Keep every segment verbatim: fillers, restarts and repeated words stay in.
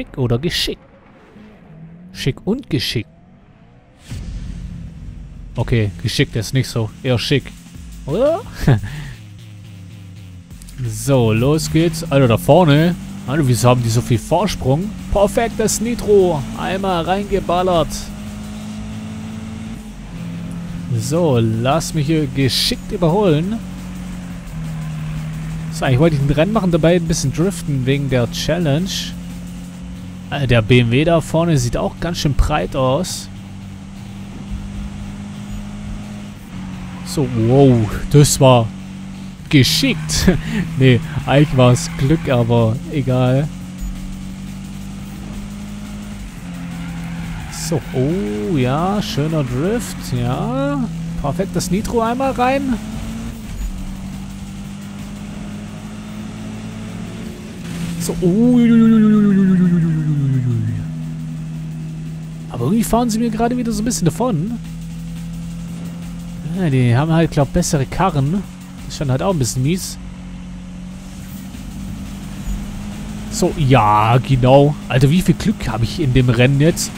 Schick oder Geschick? Schick und Geschick. Okay, geschickt ist nicht so. Eher schick. Oder? So, los geht's. Alter, da vorne. Alter, wieso haben die so viel Vorsprung? Perfektes Nitro. Einmal reingeballert. So, lass mich hier geschickt überholen. So, eigentlich wollte ich ein Rennen machen, dabei ein bisschen driften wegen der Challenge. Alter, der B M W da vorne sieht auch ganz schön breit aus. So, wow, das war geschickt. Nee, eigentlich war es Glück, aber egal. So, oh ja, schöner Drift, ja. Perfekt, das Nitro einmal rein. So, oh. Aber irgendwie fahren sie mir gerade wieder so ein bisschen davon. Die haben halt, glaube ich, bessere Karren. Das ist schon halt auch ein bisschen mies. So, ja, genau. Alter, wie viel Glück habe ich in dem Rennen jetzt?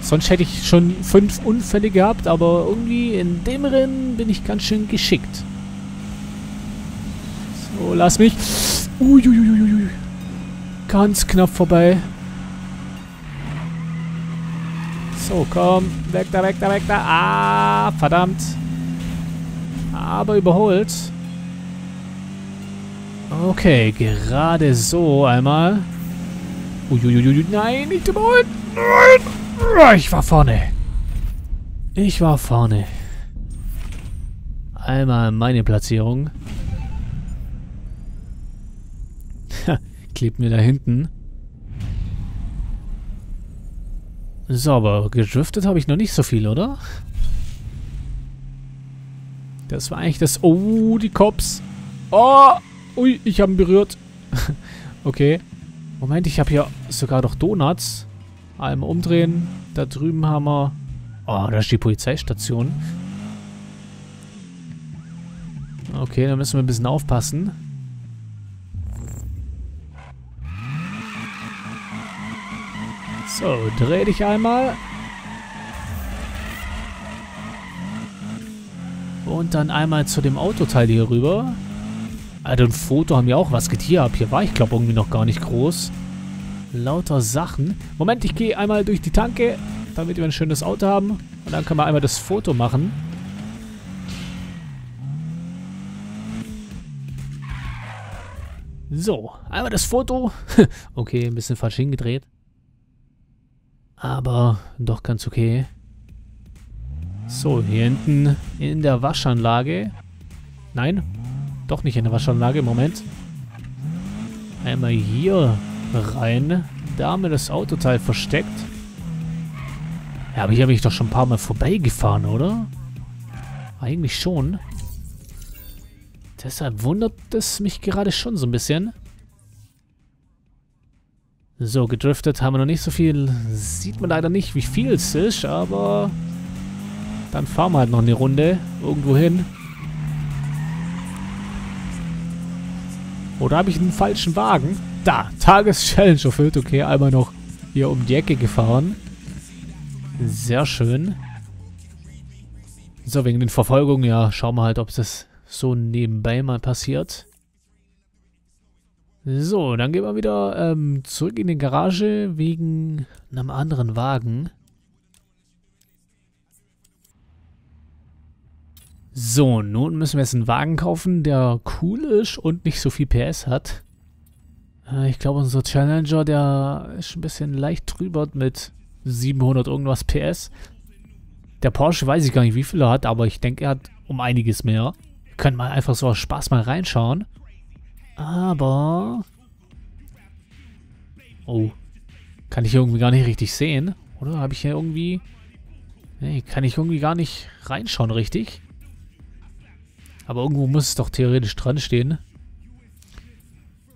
Sonst hätte ich schon fünf Unfälle gehabt, aber irgendwie in dem Rennen bin ich ganz schön geschickt. So, lass mich. Uiuiuiui. Ganz knapp vorbei. So, komm. Weg da, weg da, weg da. Ah, verdammt. Aber überholt. Okay, gerade so einmal. Uiuiui, nein, nicht überholt. Nein. Ich war vorne. Ich war vorne. Einmal meine Platzierung. Klebt mir da hinten. So, aber gedriftet habe ich noch nicht so viel, oder? Das war eigentlich das... Oh, die Cops. Oh, ui, ich habe ihn berührt. Okay. Moment, ich habe hier sogar noch Donuts. Einmal umdrehen. Da drüben haben wir... Oh, da ist die Polizeistation. Okay, da müssen wir ein bisschen aufpassen. So, dreh dich einmal. Und dann einmal zu dem Autoteil hier rüber. Alter, ein Foto haben wir auch. Was geht hier ab? Hier war ich, glaube irgendwie noch gar nicht groß. Lauter Sachen. Moment, ich gehe einmal durch die Tanke, damit wir ein schönes Auto haben. Und dann können wir einmal das Foto machen. So, einmal das Foto. Okay, ein bisschen falsch hingedreht. Aber doch ganz okay. So, hier hinten in der Waschanlage. Nein, doch nicht in der Waschanlage. Moment. Einmal hier rein. Da haben wir das Autoteil versteckt. Ja, aber hier bin ich doch schon ein paar Mal vorbeigefahren, oder? Eigentlich schon. Deshalb wundert es mich gerade schon so ein bisschen. So, gedriftet haben wir noch nicht so viel. Sieht man leider nicht, wie viel es ist, aber... Dann fahren wir halt noch eine Runde irgendwo hin. Oder habe ich einen falschen Wagen? Da, Tageschallenge erfüllt. Okay, einmal noch hier um die Ecke gefahren. Sehr schön. So, wegen den Verfolgungen, ja, schauen wir halt, ob das so nebenbei mal passiert. So, dann gehen wir wieder ähm, zurück in die Garage wegen einem anderen Wagen. So, nun müssen wir jetzt einen Wagen kaufen, der cool ist und nicht so viel P S hat. Äh, ich glaube, unser Challenger, der ist ein bisschen leicht drüber mit siebenhundert irgendwas P S. Der Porsche weiß ich gar nicht, wie viel er hat, aber ich denke, er hat um einiges mehr. Wir können mal einfach so aus Spaß mal reinschauen. Aber... Oh. Kann ich hier irgendwie gar nicht richtig sehen, oder? Habe ich hier irgendwie... Nee, kann ich irgendwie gar nicht reinschauen richtig. Aber irgendwo muss es doch theoretisch dran stehen.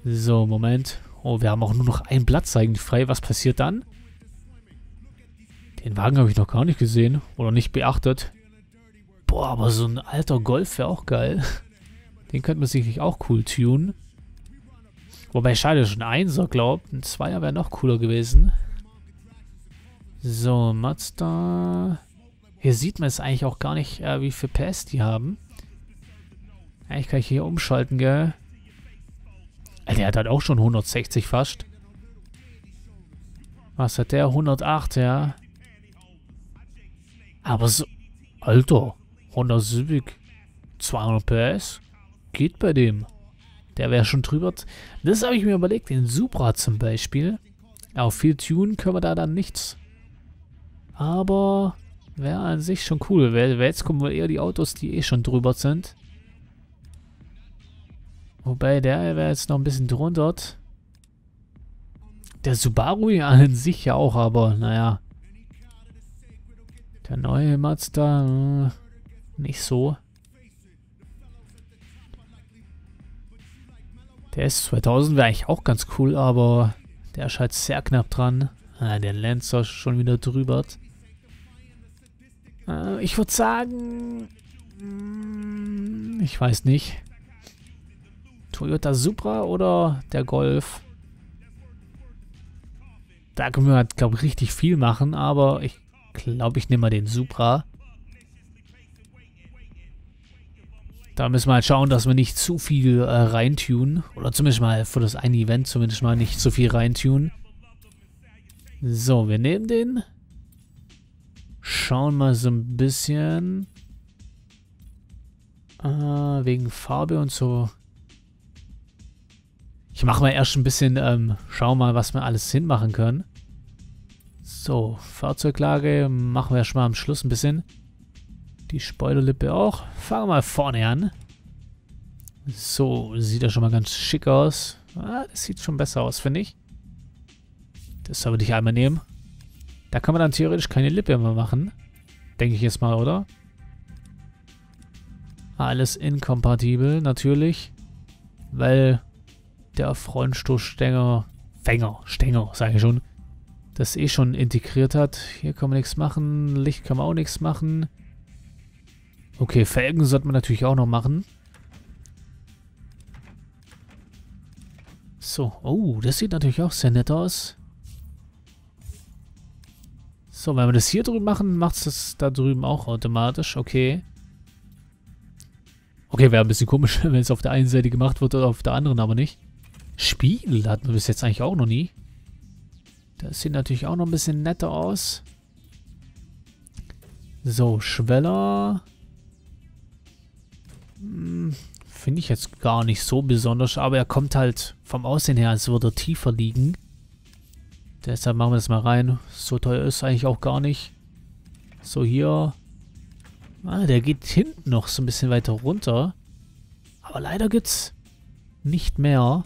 So, Moment. Oh, wir haben auch nur noch einen Platz eigentlich frei. Was passiert dann? Den Wagen habe ich noch gar nicht gesehen. Oder nicht beachtet. Boah, aber so ein alter Golf wäre auch geil. Den könnte man sicherlich auch cool tunen. Wobei, schade, schon ein Einser, glaub. Ein Zweier wäre noch cooler gewesen. So, Mazda. Hier sieht man es eigentlich auch gar nicht, äh, wie viel P S die haben. Eigentlich kann ich hier umschalten, gell? Alter, der hat halt auch schon hundertsechzig fast. Was hat der? hundertacht, ja. Aber so... Alter, Honda Civic. zweihundert P S? Geht bei dem. Der wäre schon drüber. Das habe ich mir überlegt. Den Supra zum Beispiel. Auf viel Tune können wir da dann nichts. Aber wäre an sich schon cool. Weil jetzt kommen wohl eher die Autos, die eh schon drüber sind. Wobei der wäre jetzt noch ein bisschen drunter. Der Subaru ja an sich ja auch, aber naja. Der neue Mazda, nicht so. Der S zweitausend wäre eigentlich auch ganz cool, aber der ist halt sehr knapp dran. Ah, der Lancer ist schon wieder drüber. Äh, ich würde sagen... Ich weiß nicht. Toyota Supra oder der Golf? Da können wir halt, glaube ich, richtig viel machen, aber ich glaube, ich nehme mal den Supra. Da müssen wir halt schauen, dass wir nicht zu viel äh, reintunen. Oder zumindest mal für das eine Event zumindest mal nicht zu viel reintunen. So, wir nehmen den. Schauen mal so ein bisschen. Äh, wegen Farbe und so. Ich mache mal erst ein bisschen, ähm, schauen mal, was wir alles hinmachen können. So, Fahrzeuglage machen wir erst mal am Schluss ein bisschen. Die Spoilerlippe auch. Fangen wir mal vorne an. So, sieht ja schon mal ganz schick aus. Ah, das sieht schon besser aus, finde ich. Das soll ich einmal nehmen. Da kann man dann theoretisch keine Lippe mehr machen. Denke ich jetzt mal, oder? Alles inkompatibel, natürlich. Weil der Frontstoßstänger, Fänger, Stänger, sage ich schon, das eh schon integriert hat. Hier kann man nichts machen. Licht kann man auch nichts machen. Okay, Felgen sollte man natürlich auch noch machen. So, oh, das sieht natürlich auch sehr nett aus. So, wenn wir das hier drüben machen, macht es das da drüben auch automatisch. Okay. Okay, wäre ein bisschen komisch, wenn es auf der einen Seite gemacht wird oder auf der anderen, aber nicht. Spiegel hatten wir bis jetzt eigentlich auch noch nie. Das sieht natürlich auch noch ein bisschen netter aus. So, Schweller... Finde ich jetzt gar nicht so besonders, aber er kommt halt vom Aussehen her, als würde er tiefer liegen. Deshalb machen wir das mal rein. So teuer ist eigentlich auch gar nicht. So hier. Ah, der geht hinten noch so ein bisschen weiter runter. Aber leider gibt's nicht mehr.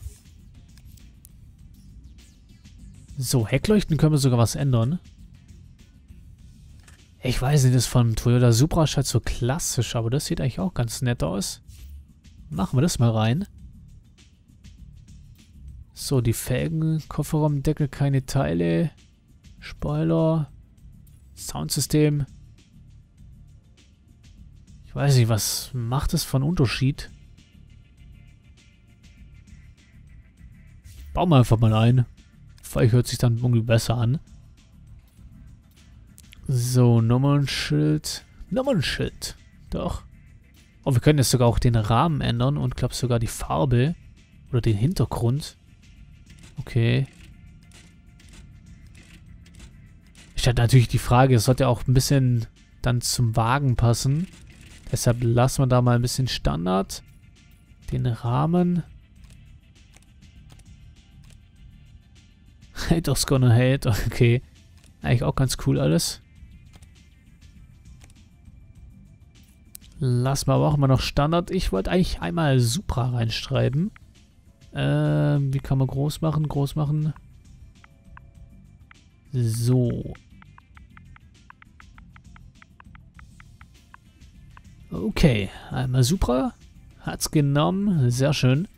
So, Heckleuchten können wir sogar was ändern. Ich weiß nicht, das von Toyota Supra ist halt so klassisch, aber das sieht eigentlich auch ganz nett aus. Machen wir das mal rein. So, die Felgen, Kofferraumdeckel, keine Teile, Spoiler, Soundsystem. Ich weiß nicht, was macht das für einen Unterschied? Bauen wir einfach mal ein. Vielleicht hört sich dann irgendwie besser an. So, Nummernschild. Nummernschild. Doch. Oh, wir können jetzt sogar auch den Rahmen ändern und, glaube ich, sogar die Farbe oder den Hintergrund. Okay. Ich hatte natürlich die Frage, es sollte auch ein bisschen dann zum Wagen passen. Deshalb lassen wir da mal ein bisschen Standard. Den Rahmen. Haters gonna hate. Okay. Eigentlich auch ganz cool alles. Lass mal aber auch immer noch Standard. Ich wollte eigentlich einmal Supra reinschreiben. Ähm, wie kann man groß machen? Groß machen. So. Okay. Einmal Supra. Hat's genommen. Sehr schön.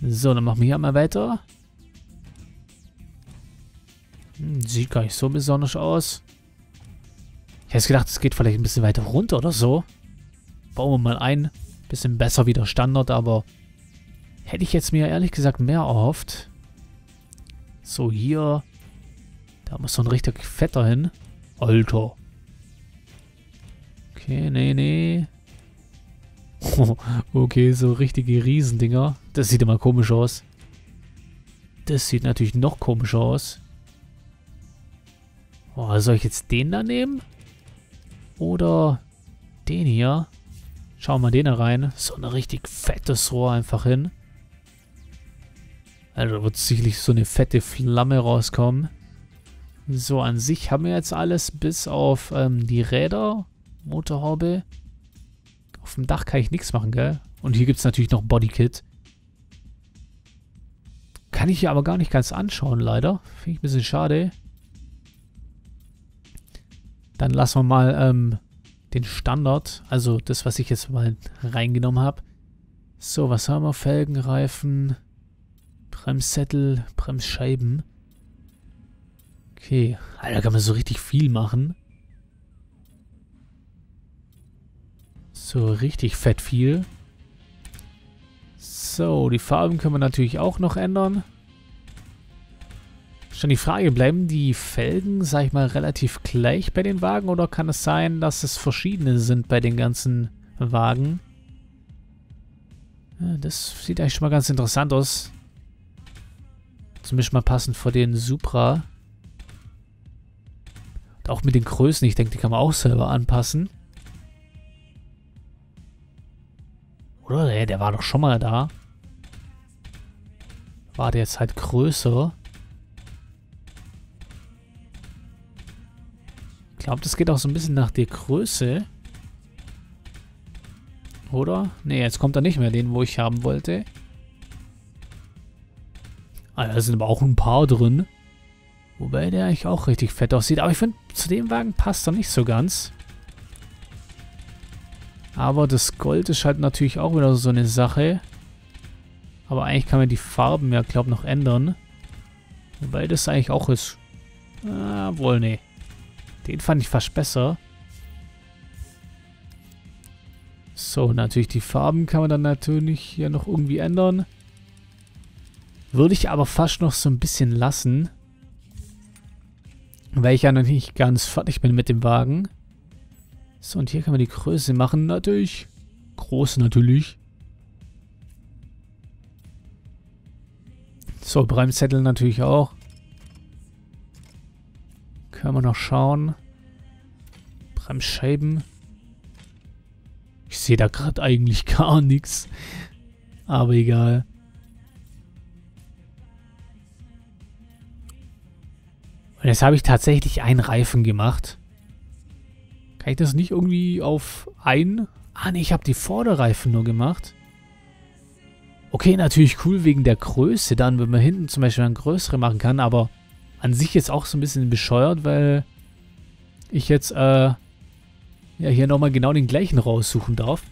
So, dann machen wir hier mal weiter. Hm, sieht gar nicht so besonders aus. Ich hätte gedacht, es geht vielleicht ein bisschen weiter runter oder so. Bauen wir mal ein. Bisschen besser wie der Standard, aber Hätte ich jetzt mir ehrlich gesagt mehr erhofft. So, hier. Da muss so ein richtig fetter hin. Alter. Okay, nee, nee. Okay, so richtige Riesendinger. Das sieht immer komisch aus. Das sieht natürlich noch komischer aus. Oh, soll ich jetzt den da nehmen? Oder den hier? Schauen wir mal den da rein. So ein richtig fettes Rohr einfach hin. Also da wird sicherlich so eine fette Flamme rauskommen. So, an sich haben wir jetzt alles bis auf ähm, die Räder, Motorhaube. Auf dem Dach kann ich nichts machen, gell? Und hier gibt es natürlich noch Bodykit. Kann ich hier aber gar nicht ganz anschauen, leider. Finde ich ein bisschen schade. Dann lassen wir mal ähm, den Standard, also das, was ich jetzt mal reingenommen habe. So, was haben wir? Felgenreifen, Bremssättel, Bremsscheiben. Okay, Alter, da kann man so richtig viel machen. So richtig fett viel. So, die Farben können wir natürlich auch noch ändern. Schon die Frage, bleiben die Felgen, sag ich mal, relativ gleich bei den Wagen oder kann es sein, dass es verschiedene sind bei den ganzen Wagen? Ja, das sieht eigentlich schon mal ganz interessant aus. Zumindest mal passend vor den Supra. Und auch mit den Größen, ich denke, die kann man auch selber anpassen. Oder? Der, der war doch schon mal da. War der jetzt halt größer? Ich glaube, das geht auch so ein bisschen nach der Größe. Oder? Ne, jetzt kommt er nicht mehr den, wo ich haben wollte. Ah, da sind aber auch ein paar drin. Wobei der eigentlich auch richtig fett aussieht. Aber ich finde, zu dem Wagen passt er nicht so ganz. Aber das Gold ist halt natürlich auch wieder so eine Sache. Aber eigentlich kann man die Farben ja, glaube ich, noch ändern. Wobei das eigentlich auch ist. Ah, wohl, nee. Den fand ich fast besser. So, natürlich die Farben kann man dann natürlich hier noch irgendwie ändern. Würde ich aber fast noch so ein bisschen lassen. Weil ich ja noch nicht ganz fertig bin mit dem Wagen. So, und hier kann man die Größe machen, natürlich. Groß natürlich. So, Bremszettel natürlich auch. Können wir noch schauen. Bremsscheiben. Ich sehe da gerade eigentlich gar nichts. Aber egal. Und jetzt habe ich tatsächlich einen Reifen gemacht. Kann ich das nicht irgendwie auf ein... Ah ne, ich habe die Vorderreifen nur gemacht. Okay, natürlich cool wegen der Größe dann, wenn man hinten zum Beispiel einen größeren machen kann, aber an sich jetzt auch so ein bisschen bescheuert, weil ich jetzt äh, ja, hier nochmal genau den gleichen raussuchen darf.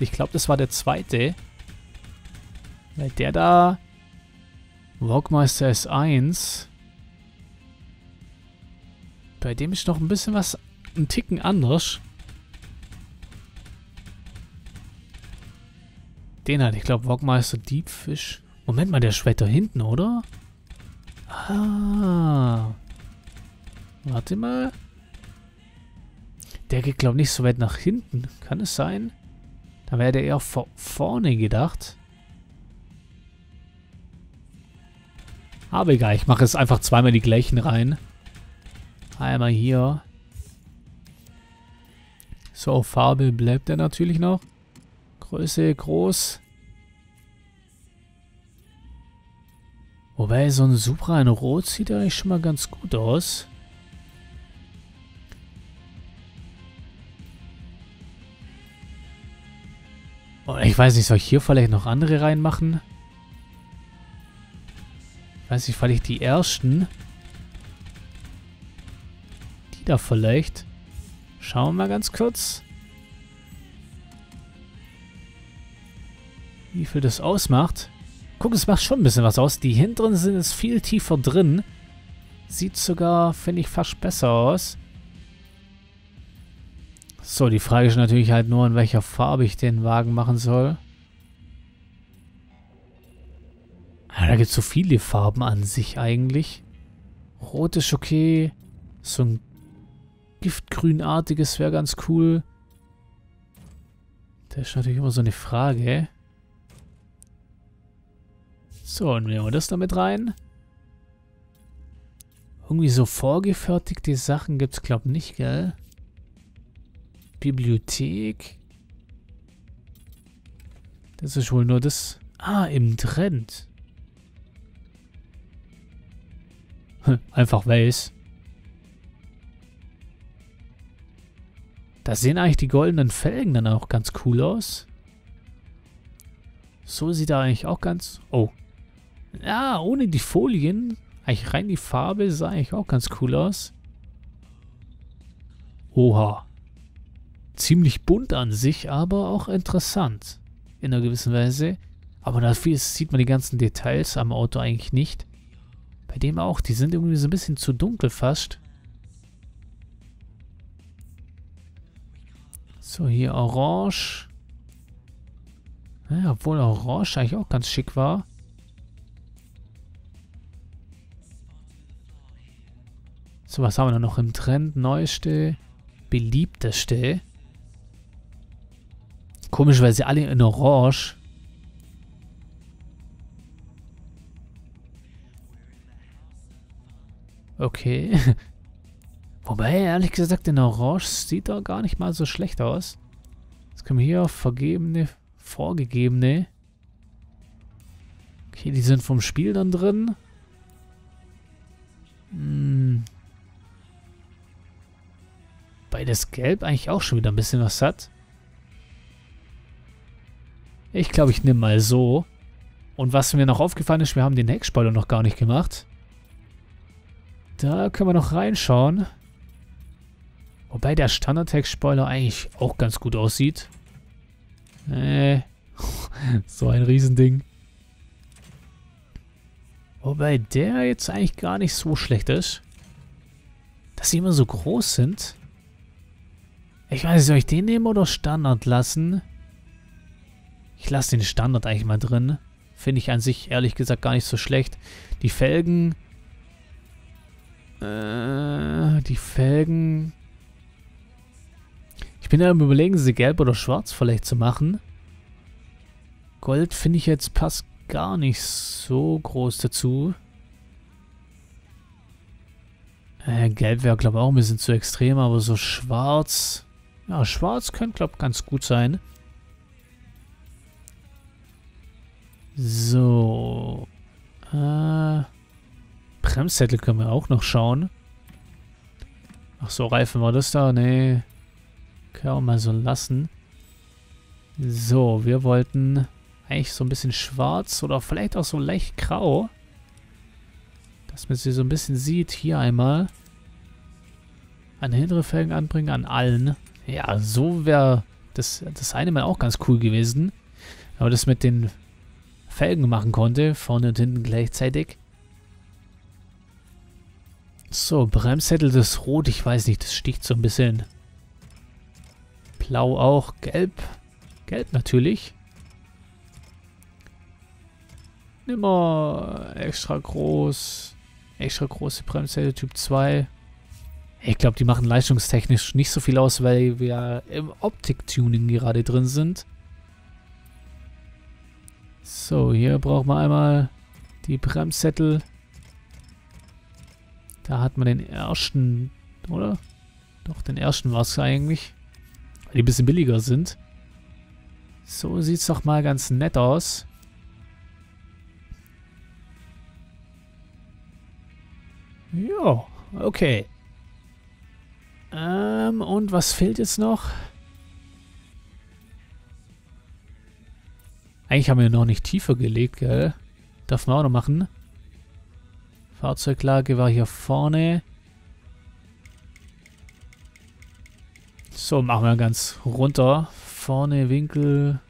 Ich glaube, das war der zweite. Weil der da... Walkmaster S eins... Bei dem ist noch ein bisschen was, ein Ticken anders. Den halt, ich glaube, Walkmeister Deepfish. Moment mal, der schwächt da hinten, oder? Ah. Warte mal. Der geht, glaube ich, nicht so weit nach hinten. Kann es sein? Da wäre der eher vor vorne gedacht. Aber egal, ich mache jetzt einfach zweimal die gleichen rein. Einmal hier. So, Farbe bleibt er natürlich noch. Größe groß. Wobei so ein Supra in Rot sieht eigentlich schon mal ganz gut aus. Oh, ich weiß nicht, soll ich hier vielleicht noch andere reinmachen? Ich weiß nicht, vielleicht die ersten. Da vielleicht. Schauen wir mal ganz kurz. Wie viel das ausmacht. Guck, es macht schon ein bisschen was aus. Die hinteren sind jetzt viel tiefer drin. Sieht sogar, finde ich, fast besser aus. So, die Frage ist natürlich halt nur, in welcher Farbe ich den Wagen machen soll. Da gibt es so viele Farben an sich eigentlich. Rot ist okay. So ein Giftgrünartiges wäre ganz cool. Das ist natürlich immer so eine Frage. So, und nehmen wir das damit rein. Irgendwie so vorgefertigte Sachen gibt es, glaube ich, nicht, gell? Bibliothek. Das ist wohl nur das... Ah, im Trend. Einfach weiß. Da sehen eigentlich die goldenen Felgen dann auch ganz cool aus. So sieht er eigentlich auch ganz... Oh. Ja, ohne die Folien. Eigentlich rein die Farbe sah eigentlich auch ganz cool aus. Oha. Ziemlich bunt an sich, aber auch interessant. In einer gewissen Weise. Aber dafür sieht man die ganzen Details am Auto eigentlich nicht. Bei dem auch. Die sind irgendwie so ein bisschen zu dunkel fast. So, hier orange. Ja, obwohl orange eigentlich auch ganz schick war. So, was haben wir da noch im Trend? Neueste, beliebteste. Komisch, weil sie alle in orange. Okay. Wobei, ehrlich gesagt, in orange sieht er gar nicht mal so schlecht aus. Jetzt können wir hier auf vergebene, vorgegebene. Okay, die sind vom Spiel dann drin. Hm. Bei das Gelb eigentlich auch schon wieder ein bisschen was hat. Ich glaube, ich nehme mal so. Und was mir noch aufgefallen ist, wir haben den Heckspoiler noch gar nicht gemacht. Da können wir noch reinschauen. Wobei der Standard-Heckspoiler eigentlich auch ganz gut aussieht. Äh, so ein Riesending. Wobei der jetzt eigentlich gar nicht so schlecht ist. Dass sie immer so groß sind. Ich weiß nicht, soll ich den nehmen oder Standard lassen? Ich lasse den Standard eigentlich mal drin. Finde ich an sich ehrlich gesagt gar nicht so schlecht. Die Felgen... Äh, die Felgen... Ich bin ja am Überlegen, sie gelb oder schwarz vielleicht zu machen. Gold finde ich jetzt passt gar nicht so groß dazu. Äh, gelb wäre, glaube ich, auch ein bisschen zu extrem, aber so schwarz... Ja, schwarz könnte, glaube ich, ganz gut sein. So. Äh, Bremszettel können wir auch noch schauen. Ach so, Reifen war das da? Nee. Können wir mal so lassen. So, wir wollten eigentlich so ein bisschen schwarz oder vielleicht auch so leicht grau. Dass man sie so ein bisschen sieht. Hier einmal. An hintere Felgen anbringen, an allen. Ja, so wäre das, das eine Mal auch ganz cool gewesen. Aber das mit den Felgen machen konnte. Vorne und hinten gleichzeitig. So, Bremszettel, das Rot, ich weiß nicht, das sticht so ein bisschen. Blau auch, Gelb. Gelb natürlich. Nimmer extra groß. Extra große Bremszettel, Typ zwei. Ich glaube, die machen leistungstechnisch nicht so viel aus, weil wir im Optik-Tuning gerade drin sind. So, hier brauchen wir einmal die Bremszettel. Da hat man den ersten, oder? Doch, den ersten war es eigentlich. Weil die ein bisschen billiger sind. So sieht es doch mal ganz nett aus. Jo, okay. Ähm, und was fehlt jetzt noch? Eigentlich haben wir noch nicht tiefer gelegt, gell? Darf man auch noch machen. Fahrzeuglage war hier vorne. So, machen wir ganz runter. Vorne, Winkel.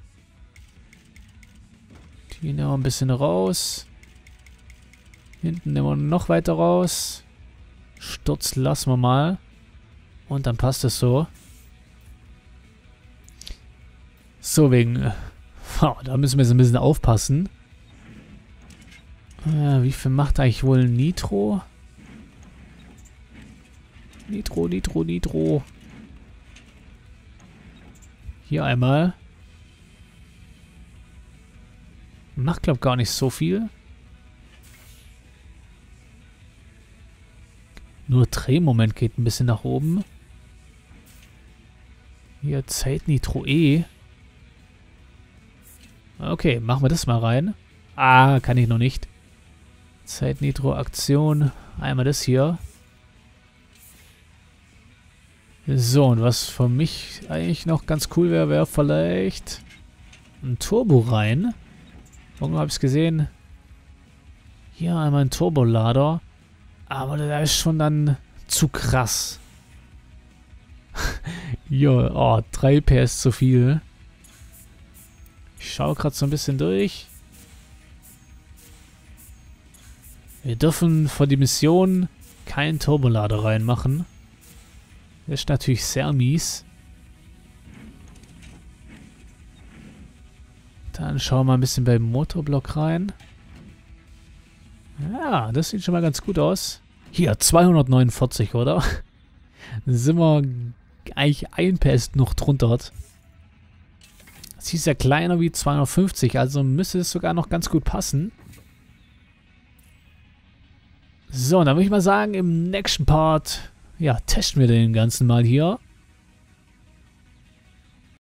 Die nehmen wir ein bisschen raus. Hinten nehmen wir noch weiter raus. Sturz lassen wir mal. Und dann passt es so. So, wegen... Da müssen wir jetzt ein bisschen aufpassen. Äh, wie viel macht eigentlich wohl Nitro? Nitro, Nitro, Nitro. Hier einmal. Macht, glaube ich, gar nicht so viel. Nur Drehmoment geht ein bisschen nach oben. Hier zählt Nitro E. Okay, machen wir das mal rein. Ah, kann ich noch nicht. Zählt Nitro Aktion. Einmal das hier. So, und was für mich eigentlich noch ganz cool wäre, wäre vielleicht ein Turbo rein. Irgendwo habe ich es gesehen. Hier einmal ein Turbolader. Aber da ist schon dann zu krass. Jo, oh, drei PS zu viel. Ich schaue gerade so ein bisschen durch. Wir dürfen vor die Mission keinen Turbolader reinmachen. Das ist natürlich sehr mies. Dann schauen wir mal ein bisschen beim Motorblock rein. Ja, das sieht schon mal ganz gut aus. Hier, zweihundertneunundvierzig, oder? Dann sind wir eigentlich ein PS noch drunter. Das ist ja kleiner wie zweihundertfünfzig, also müsste es sogar noch ganz gut passen. So, dann würde ich mal sagen, im nächsten Part, ja, testen wir den ganzen mal hier.